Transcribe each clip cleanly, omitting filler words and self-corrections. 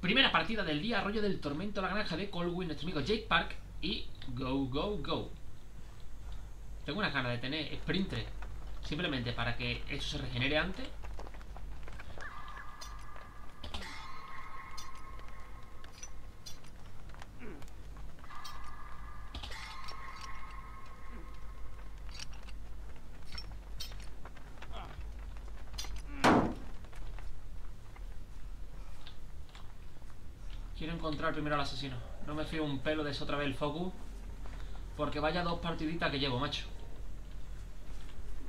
Primera partida del día, Arroyo del Tormento, la granja de Colwyn, nuestro amigo Jake Park. Y go, go, go. Tengo una ganas de tener Sprinter, simplemente para que eso se regenere antes. Quiero encontrar primero al asesino. No me fío un pelo de eso otra vez el focus, porque vaya dos partiditas que llevo, macho.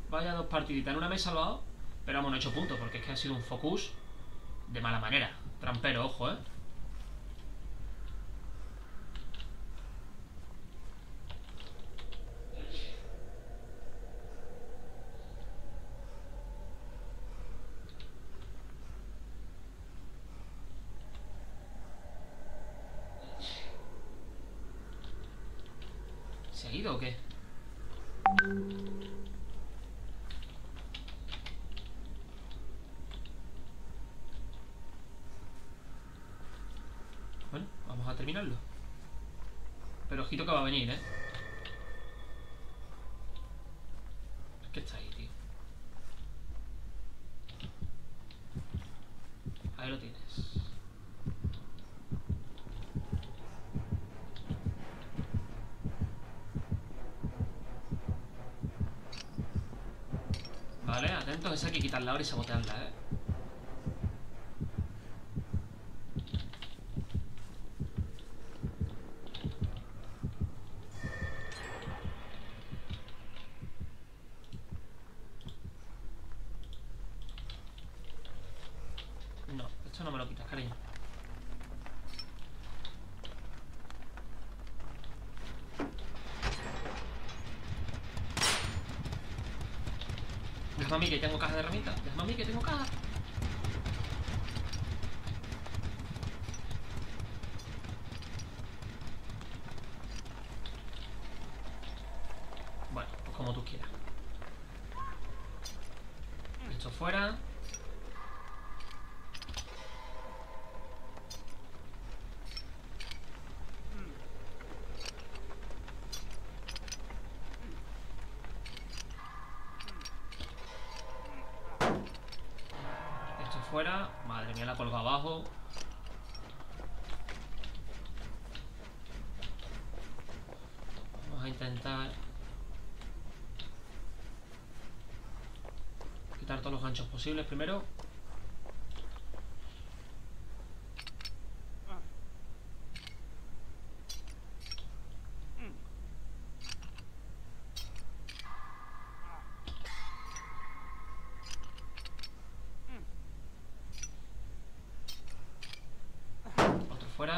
Vaya dos partiditas. En una me he salvado, pero vamos, no he hecho puntos, porque es que ha sido un focus de mala manera. Trampero, ojo, ¿eh? ¿O qué? Bueno, vamos a terminarlo. Pero ojito que va a venir, ¿eh? Es que está ahí, tío. Ahí lo tienes. Vale, atentos, esa hay que quitarla ahora y sabotearla, ¿eh? No, esto no me lo quitas, cariño. Mami, que tengo caja de herramientas. Mami, que tengo caja. Bueno, pues como tú quieras. Esto fuera. Fuera, madre mía, la polvo abajo. Vamos a intentar quitar todos los ganchos posibles primero. Fuera.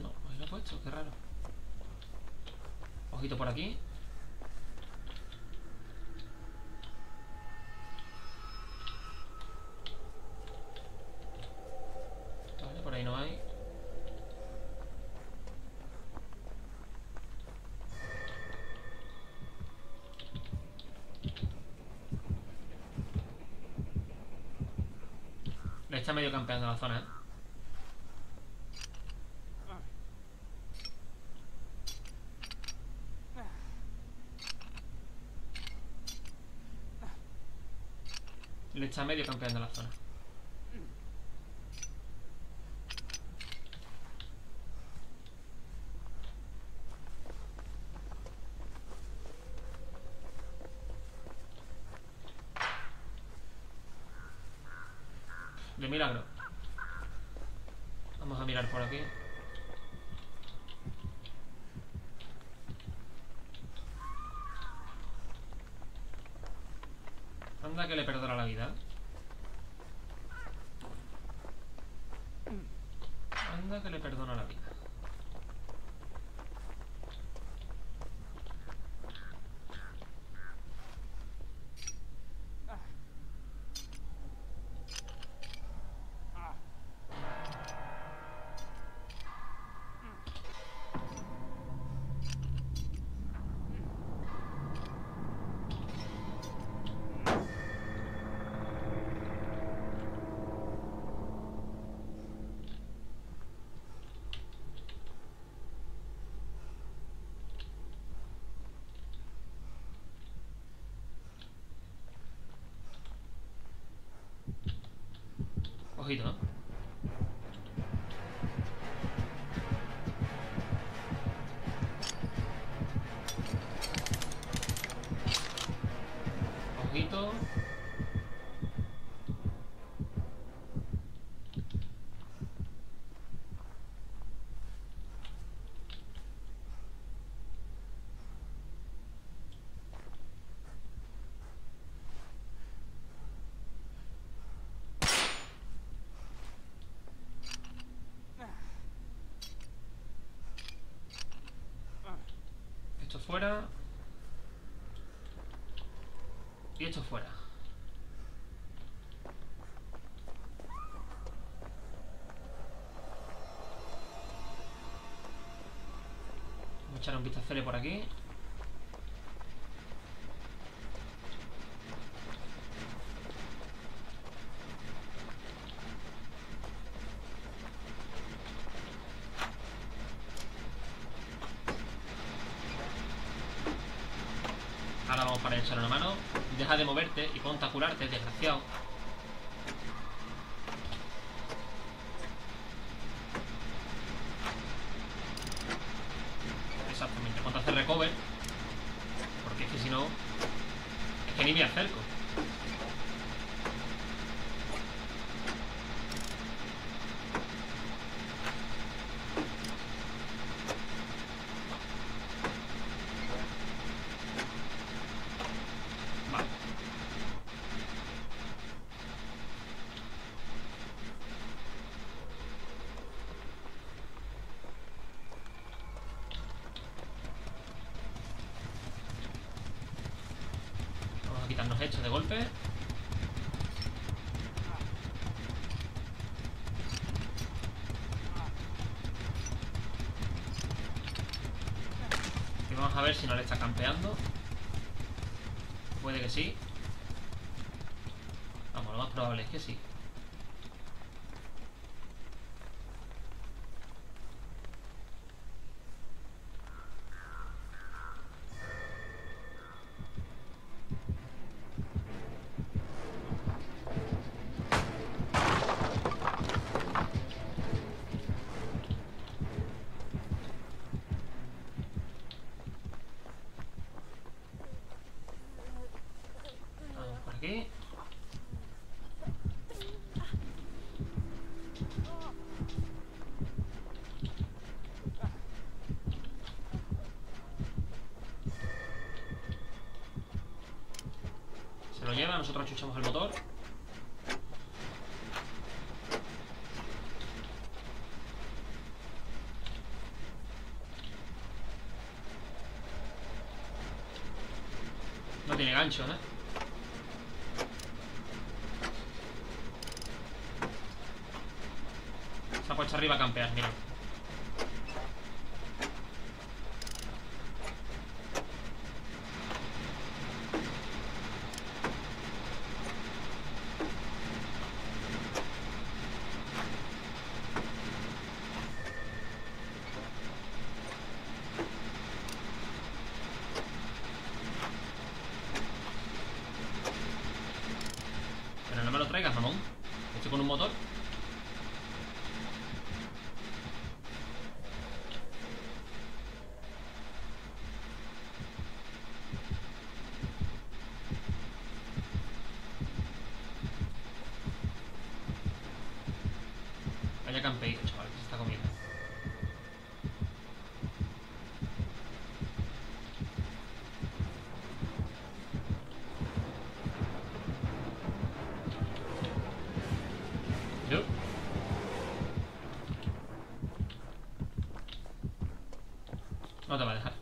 No, ahí lo he puesto, qué raro. Ojito por aquí. Vale, por ahí no hay. Está medio campeando la zona, ¿eh? Le está medio campeando la zona. De milagro. Vamos a mirar por aquí. Anda que le perderá la vida. Anda que le perdona la vida. recogida. Ojito. Esto fuera. Y esto fuera. Vamos a echar un vistazo por aquí. Ahora vamos para echar una mano. Deja de moverte y ponte a curarte, desgraciado. Exactamente, ponte a hacer recover. Porque es que si no... Es que ni me acerco. Quitarnos hechos de golpe. Y vamos a ver si no le está campeando. Puede que sí. Vamos, lo más probable es que sí. Se lo lleva, nosotros achuchamos el motor. No tiene gancho, ¿no? Se ha puesto arriba a campear, mira. Traigas, mamón. Estoy con un motor. Vaya campeito, chaval, que se está comiendo. No te va a dejar.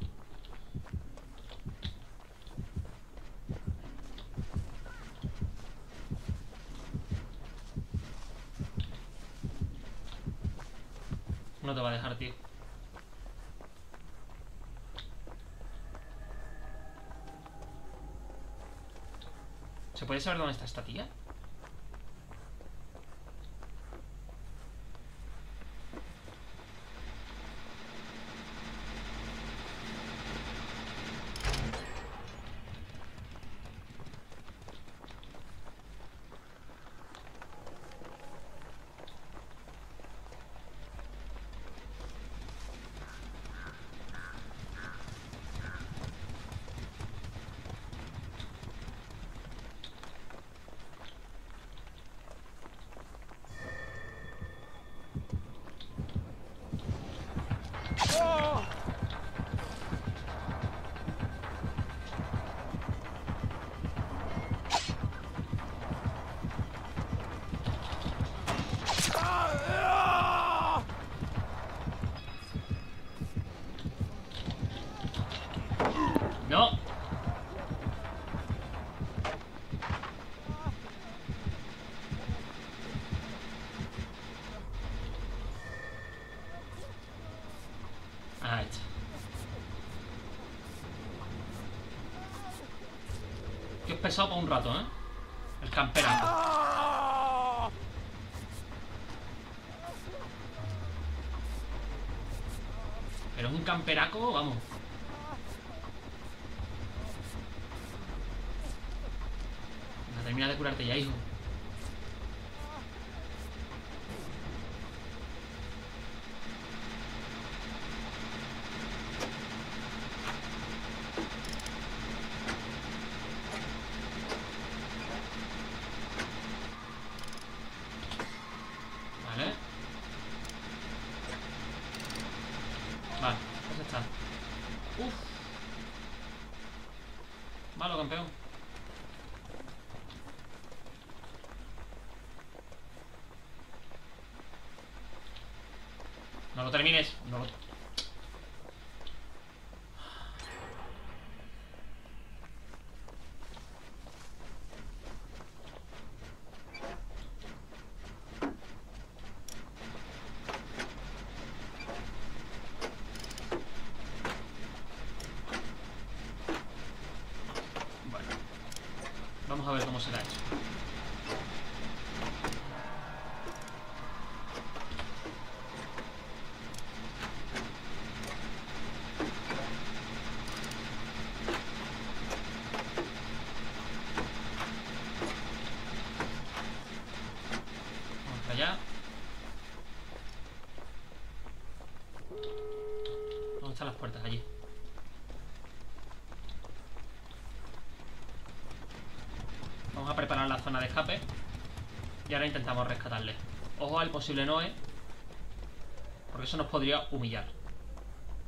No te va a dejar, tío. ¿Se puede saber dónde está esta tía? pesado para un rato, ¿eh? El camperazo. Pero es un camperaco, vamos. Venga, termina de curarte ya, hijo. No lo... Bueno, vamos a ver cómo será esto. Intentamos rescatarle. Ojo al posible Noé, porque eso nos podría humillar.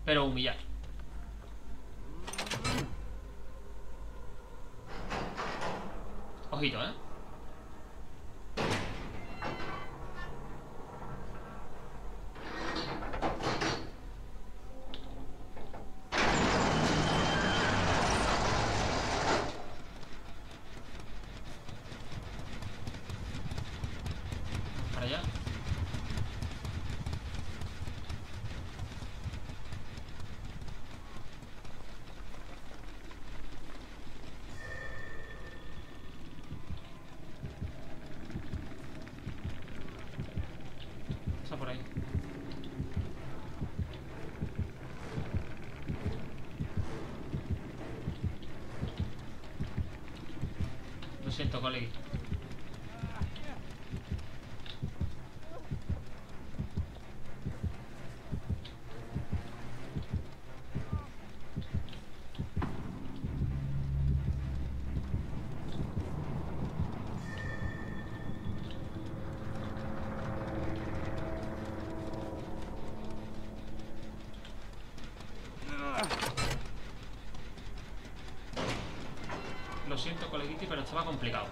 Pero humillar. Ojito, ¿eh? Siento, colegui. Pero estaba complicado.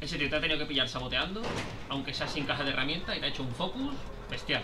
Ese tío te ha tenido que pillar saboteando, aunque sea sin caja de herramientas, y te ha hecho un focus bestial.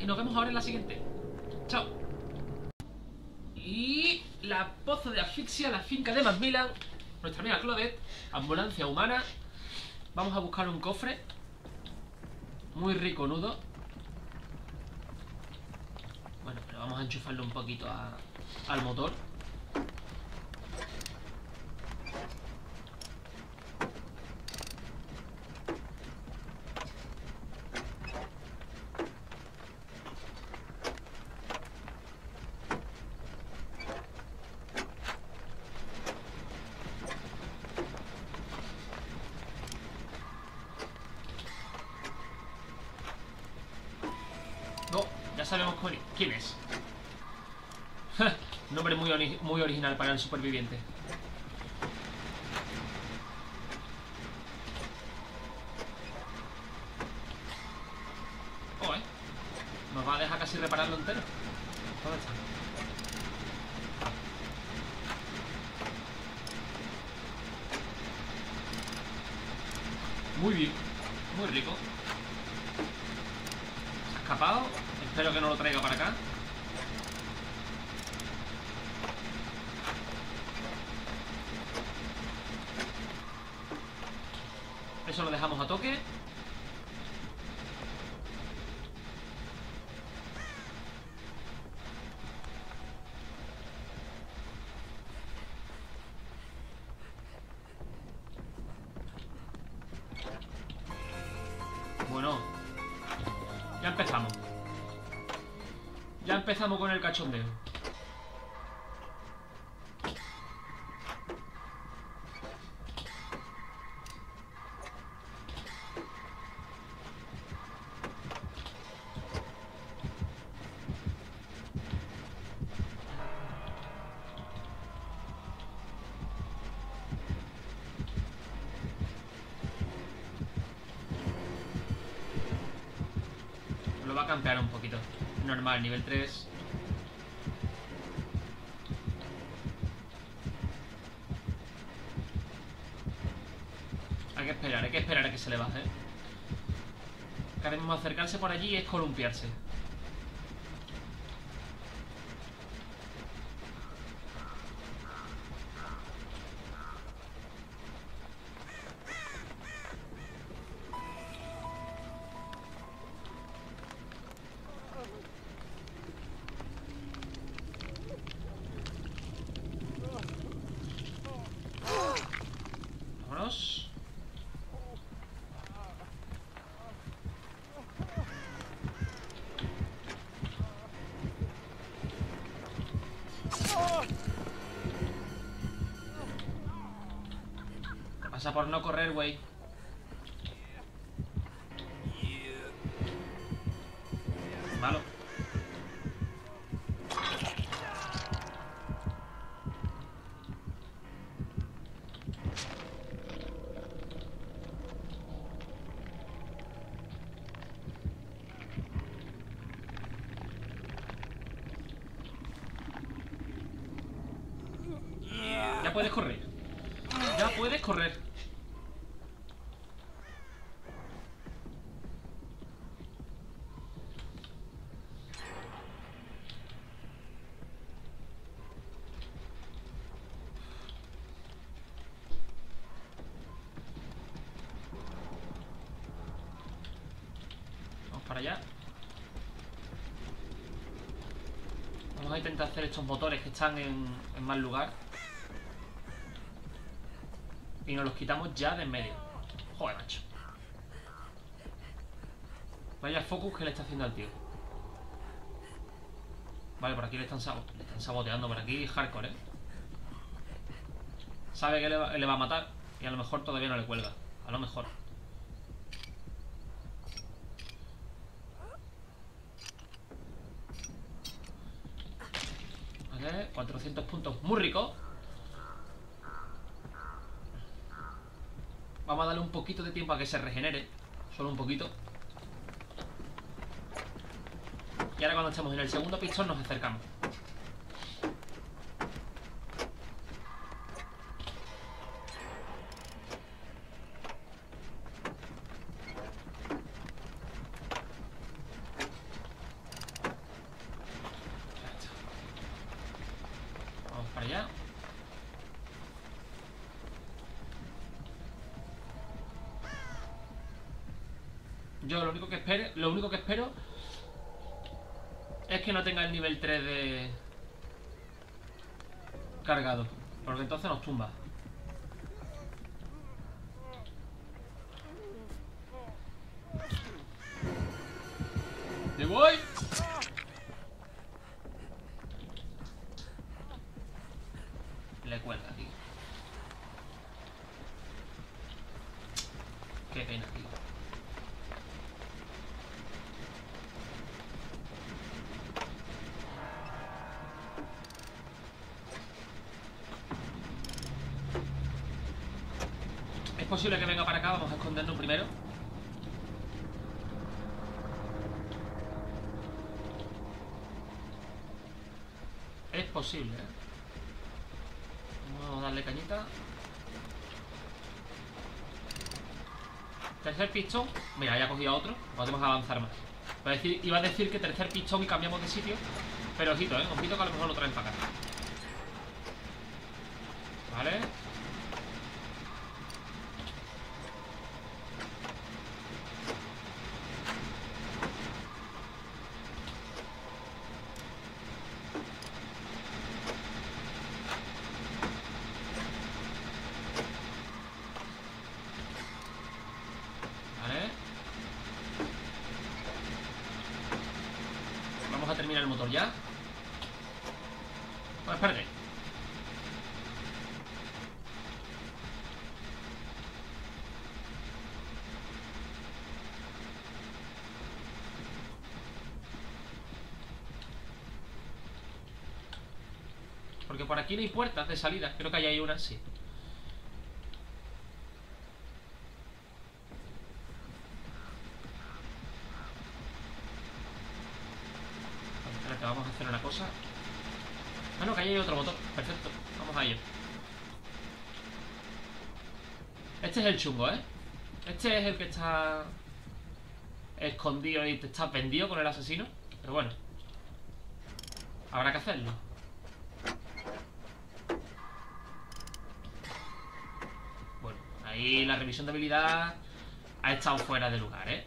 Y nos vemos ahora en la siguiente. Chao. Y la pozo de asfixia, la finca de Mazmila, nuestra amiga Claudette, ambulancia humana. Vamos a buscar un cofre muy rico nudo. Bueno, pero vamos a enchufarlo un poquito al motor. Sabemos quién es. Nombre muy original para el superviviente. Oh, ¿eh? Nos va a dejar casi repararlo entero. ¿Dónde está? Muy bien, muy rico. Se ha escapado. Espero que no lo traiga para acá. Eso lo dejamos a toque. Bueno, ya empezamos. Ya empezamos con el cachondeo. Campear un poquito. Normal, nivel 3. Hay que esperar a que se le baje. Queremos acercarse por allí y es columpiarse. Pasa por no correr, güey. Malo. Ya puedes correr. Ya puedes correr. Para allá. Vamos a intentar hacer estos motores que están en mal lugar. Y nos los quitamos ya de en medio. Joder, macho. Vaya focus que le está haciendo al tío. Vale, por aquí le están saboteando. Por aquí hardcore, ¿eh? Sabe que le va a matar. Y a lo mejor todavía no le cuelga. A lo mejor. Vale, 400 puntos. Muy rico. Vamos a darle un poquito de tiempo a que se regenere. Solo un poquito. Y ahora cuando estemos en el segundo pistón nos acercamos. Vamos para allá. Yo lo único que espero es que no tenga el nivel 3 de cargado, porque entonces nos tumba. ¡Me voy! Le cuelga, tío. Qué pena, tío. posible que venga para acá. Vamos a escondernos primero. Es posible, ¿eh? Vamos a darle cañita. Tercer pistón. Mira, ya cogí a otro. Podemos avanzar más. Iba a decir que tercer pistón y cambiamos de sitio. Pero ojito, ¿eh? Ojito que a lo mejor lo traen para acá. Vale. Por aquí no hay puertas de salida. Creo que ahí hay una, sí. Espérate, vamos a hacer una cosa. Ah, no, que ahí hay otro botón. Perfecto, vamos a ello. Este es el chungo, ¿eh? Este es el que está escondido y te estás vendido con el asesino. Pero bueno, habrá que hacerlo. Y la revisión de habilidad ha estado fuera de lugar, ¿eh?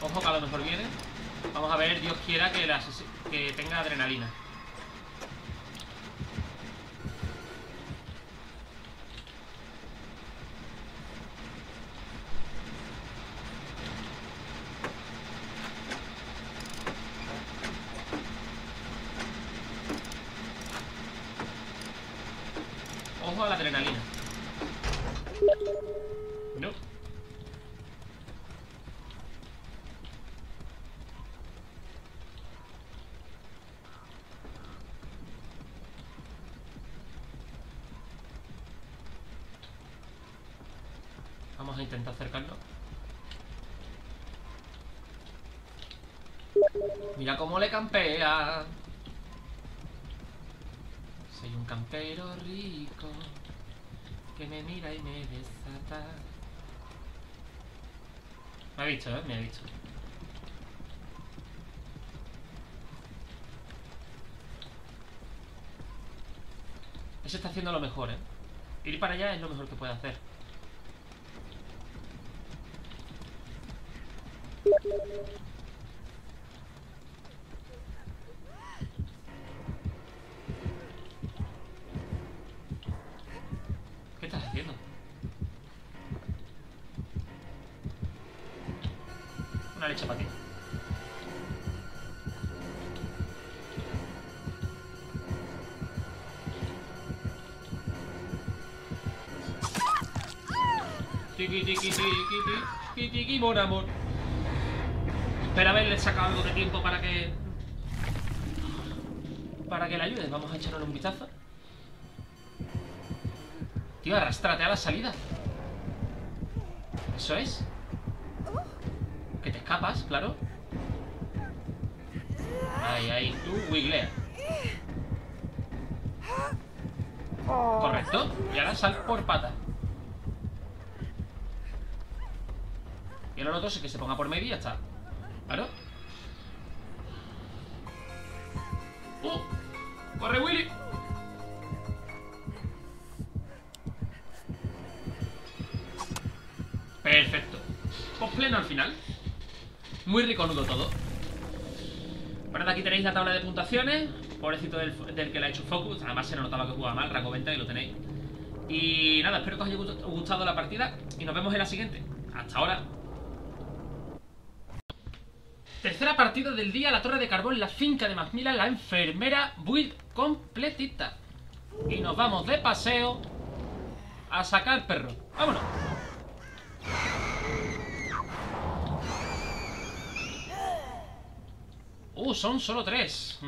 Ojo que a lo mejor viene. Vamos a ver, Dios quiera que tenga adrenalina. Intenta acercarnos. Mira cómo le campea. Soy un campero rico que me mira y me desata. Me ha visto, ¿eh? Me ha visto. Ese está haciendo lo mejor, ¿eh? Ir para allá es lo mejor que puede hacer. ¿Qué estás haciendo? Una leche para ti. Tiki, tiki, tiki, tiki, tiki, mon amor. Espera haberle sacado algo de tiempo para que... para que le ayudes. Vamos a echarle un vistazo. Tío, arrastrate a la salida. Eso es. Que te escapas, claro. Ahí, ahí. Tú wigglea. Correcto. Y ahora sal por pata. Y ahora el otro sí que se ponga por medio y ya está. ¿Claro? ¡Oh! ¡Corre, Willy! Perfecto. Pues pleno al final. Muy riconudo todo. Bueno, aquí tenéis la tabla de puntuaciones. Pobrecito del que le ha hecho focus. Además se notaba que jugaba mal, rango 20, y lo tenéis. Y nada, espero que os haya gustado la partida. Y nos vemos en la siguiente. Hasta ahora. Tercera partida del día, la torre de carbón, la finca de Mazmila, la enfermera, build completita. Y nos vamos de paseo a sacar perro. ¡Vámonos! Son solo 3.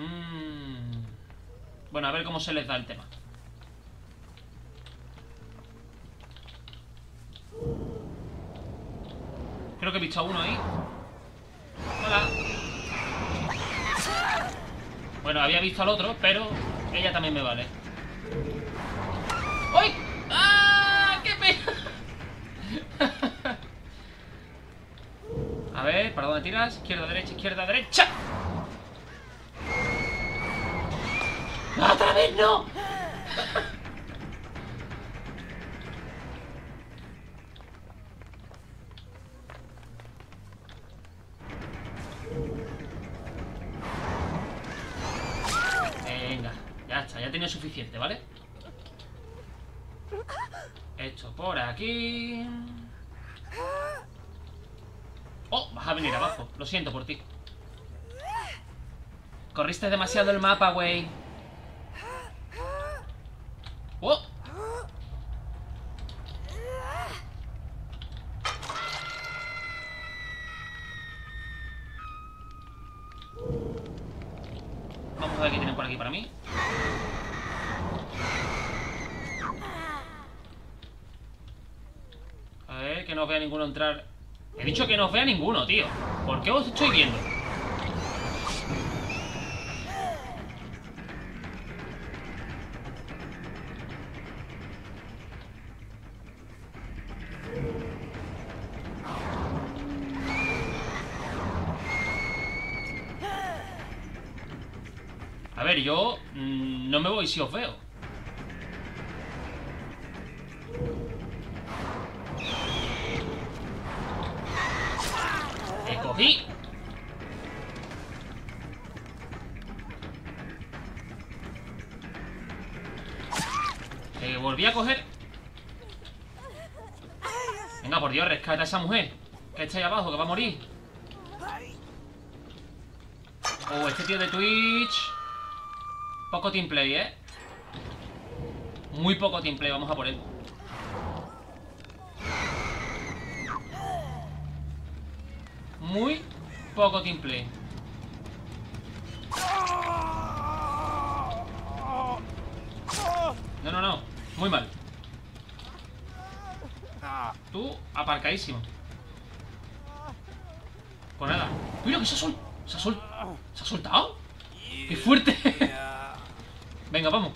Bueno, a ver cómo se les da el tema. Creo que he visto a uno ahí. Hola. Bueno, había visto al otro, pero ella también me vale. ¡Ay! ¡Ah! ¡Qué pena! A ver, ¿para dónde tiras? Izquierda, derecha, izquierda, derecha. ¡Otra vez no! Venga, ya está, ya tiene suficiente, ¿vale? Esto por aquí. Oh, vas a venir abajo, lo siento por ti. Corriste demasiado el mapa, güey. ¡Oh! Vamos a ver qué tienen por aquí para mí. A ver, que no os vea ninguno entrar. He dicho que no os vea ninguno, tío. ¿Por qué os estoy viendo? Yo no me voy si os veo. Te cogí. Te volví a coger. Venga, por Dios, rescata a esa mujer que está ahí abajo, que va a morir. Oh, este tío de Twitch. Poco teamplay, ¿eh? Muy poco teamplay, vamos a por él. Muy poco teamplay. No, no, no. Muy mal. Tú, aparcadísimo. Pues nada. Mira que se ha soltado. ¡Qué fuerte! Venga, vamos.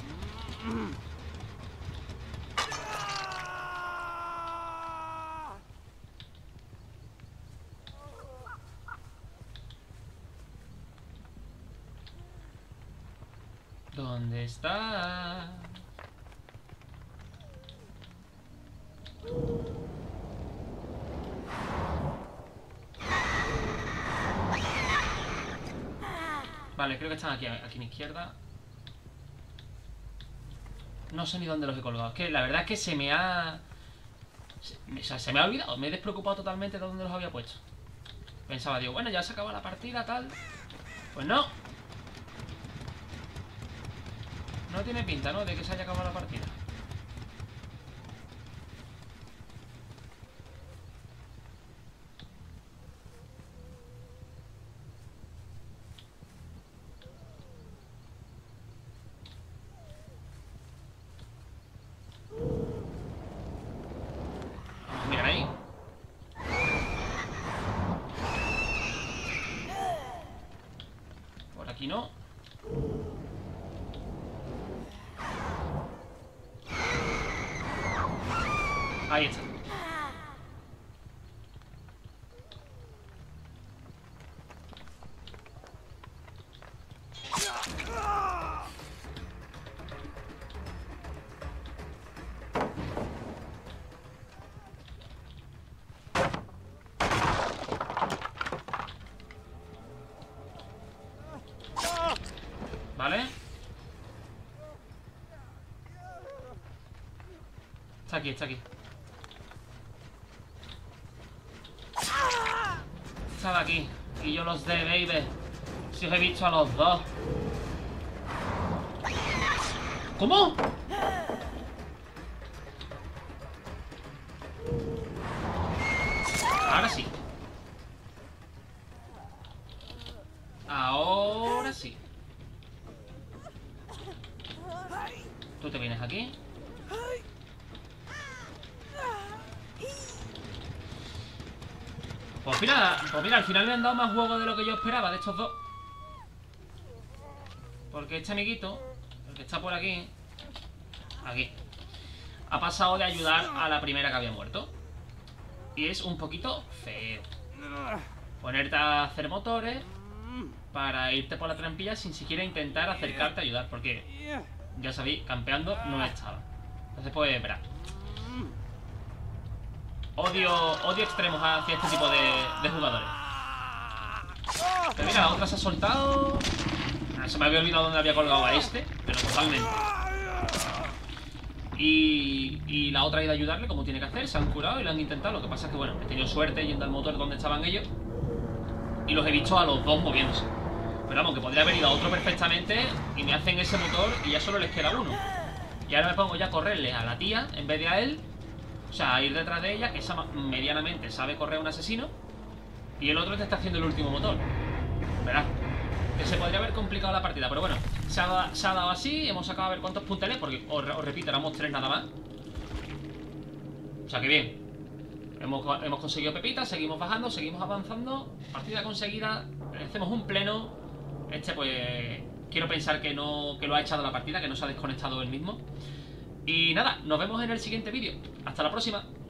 ¿Dónde está? Vale, creo que están aquí, aquí a mi izquierda. No sé ni dónde los he colgado. Es que la verdad es que se me ha... O sea, se me ha olvidado. Me he despreocupado totalmente de dónde los había puesto. Pensaba, digo, bueno, ya se acaba la partida, tal. Pues no. No tiene pinta, ¿no? De que se haya acabado la partida. Ahí está. Vale. Está aquí, está aquí. Estaba aquí y yo los de baby. Si os he visto a los dos. ¿Cómo? Ahora sí. Ahora sí. Tú te vienes aquí. Pues mira, al final me han dado más juego de lo que yo esperaba de estos dos. Porque este amiguito, el que está por aquí, ha pasado de ayudar a la primera que había muerto. Y es un poquito feo. Ponerte a hacer motores para irte por la trampilla sin siquiera intentar acercarte a ayudar. Porque, ya sabéis, campeando no estaba. Entonces, pues, verá. Odio extremos hacia este tipo de jugadores. Pero mira, la otra se ha soltado. Se me había olvidado dónde había colgado a este, pero totalmente. Y la otra ha ido a ayudarle como tiene que hacer, se han curado y lo han intentado. Lo que pasa es que, bueno, he tenido suerte yendo al motor donde estaban ellos. Y los he visto a los dos moviéndose. Pero vamos, que podría haber ido a otro perfectamente y me hacen ese motor y ya solo les queda uno. Y ahora me pongo ya a correrle a la tía en vez de a él. O sea, a ir detrás de ella, que esa medianamente sabe correr un asesino. Y el otro te está haciendo el último motor. ¿Verdad? Que se podría haber complicado la partida, pero bueno, se ha dado así, hemos sacado a ver cuántos punteles, porque os repito, éramos 3 nada más. O sea que bien. Hemos conseguido pepitas, seguimos bajando, seguimos avanzando. Partida conseguida, hacemos un pleno. Este pues, quiero pensar que no, que lo ha echado la partida, que no se ha desconectado él mismo. Y nada, nos vemos en el siguiente vídeo. Hasta la próxima.